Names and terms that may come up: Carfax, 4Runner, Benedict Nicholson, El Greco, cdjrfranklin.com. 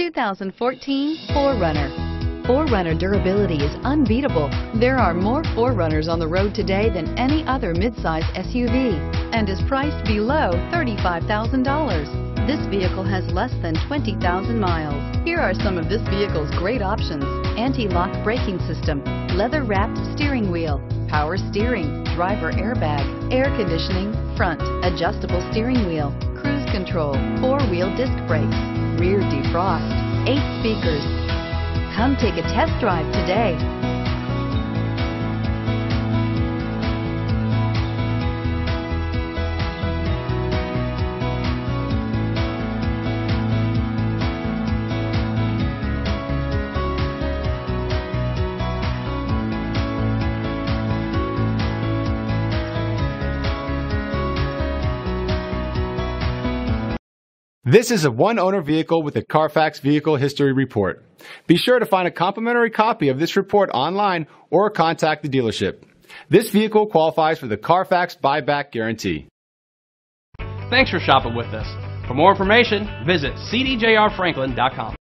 2014 4Runner. 4Runner durability is unbeatable. There are more 4Runners on the road today than any other midsize SUV and is priced below $35,000. This vehicle has less than 20,000 miles. Here are some of this vehicle's great options: anti-lock braking system, leather-wrapped steering wheel, power steering, driver airbag, air conditioning, front, adjustable steering wheel, cruise control, four-wheel disc brakes, rear defrost, 8 speakers. Come take a test drive today. This is a one-owner vehicle with a Carfax Vehicle History Report. Be sure to find a complimentary copy of this report online or contact the dealership. This vehicle qualifies for the Carfax Buyback Guarantee. Thanks for shopping with us. For more information, visit cdjrfranklin.com.